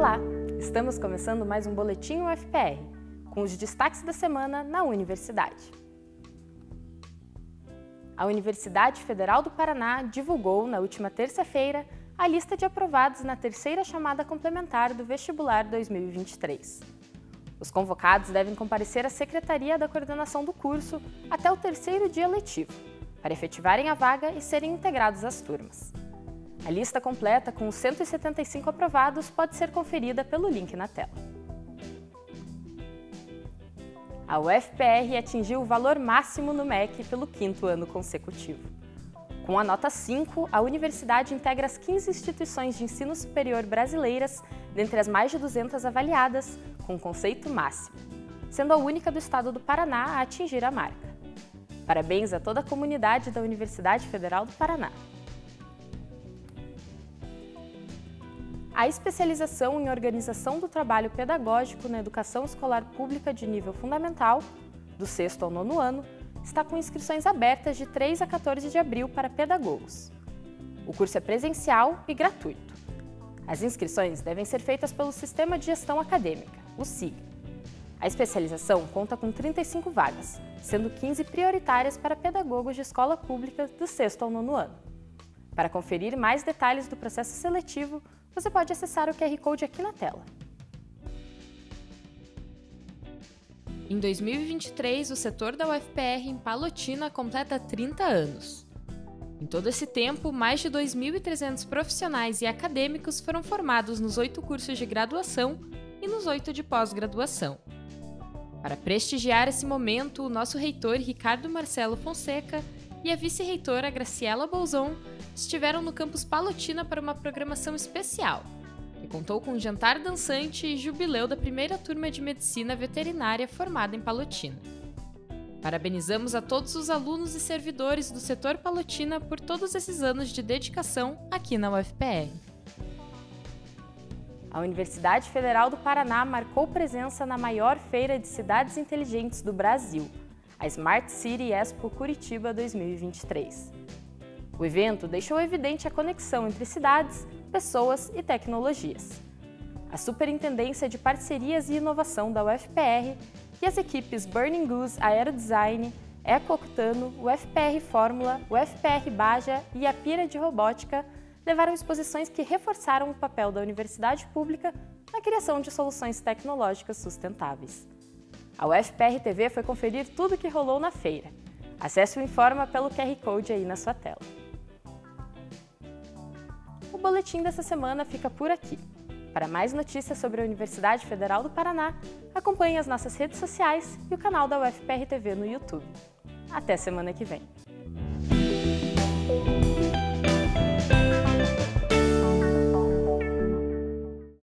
Olá, estamos começando mais um Boletim UFPR, com os destaques da semana na Universidade. A Universidade Federal do Paraná divulgou, na última terça-feira, a lista de aprovados na terceira chamada complementar do Vestibular 2023. Os convocados devem comparecer à Secretaria da Coordenação do curso até o terceiro dia letivo, para efetivarem a vaga e serem integrados às turmas. A lista completa, com os 175 aprovados, pode ser conferida pelo link na tela. A UFPR atingiu o valor máximo no MEC pelo quinto ano consecutivo. Com a nota 5, a universidade integra as 15 instituições de ensino superior brasileiras, dentre as mais de 200 avaliadas, com conceito máximo, sendo a única do estado do Paraná a atingir a marca. Parabéns a toda a comunidade da Universidade Federal do Paraná. A especialização em Organização do Trabalho Pedagógico na Educação Escolar Pública de Nível Fundamental, do 6º ao 9º ano, está com inscrições abertas de 3 a 14 de abril para pedagogos. O curso é presencial e gratuito. As inscrições devem ser feitas pelo Sistema de Gestão Acadêmica, o SIG. A especialização conta com 35 vagas, sendo 15 prioritárias para pedagogos de escola pública do 6º ao 9º ano. Para conferir mais detalhes do processo seletivo, você pode acessar o QR Code aqui na tela. Em 2023, o setor da UFPR em Palotina completa 30 anos. Em todo esse tempo, mais de 2.300 profissionais e acadêmicos foram formados nos 8 cursos de graduação e nos 8 de pós-graduação. Para prestigiar esse momento, o nosso reitor Ricardo Marcelo Fonseca e a vice-reitora Graciela Bolzon estiveram no campus Palotina para uma programação especial, que contou com um jantar dançante e jubileu da primeira turma de Medicina Veterinária formada em Palotina. Parabenizamos a todos os alunos e servidores do setor Palotina por todos esses anos de dedicação aqui na UFPR. A Universidade Federal do Paraná marcou presença na maior feira de cidades inteligentes do Brasil, a Smart City Expo Curitiba 2023. O evento deixou evidente a conexão entre cidades, pessoas e tecnologias. A Superintendência de Parcerias e Inovação da UFPR e as equipes Burning Goose Aerodesign, Eco-Octano, UFPR Fórmula, UFPR Baja e a Pira de Robótica levaram exposições que reforçaram o papel da universidade pública na criação de soluções tecnológicas sustentáveis. A UFPR TV foi conferir tudo o que rolou na feira. Acesse o Informa pelo QR Code aí na sua tela. O boletim dessa semana fica por aqui. Para mais notícias sobre a Universidade Federal do Paraná, acompanhe as nossas redes sociais e o canal da UFPR TV no YouTube. Até semana que vem!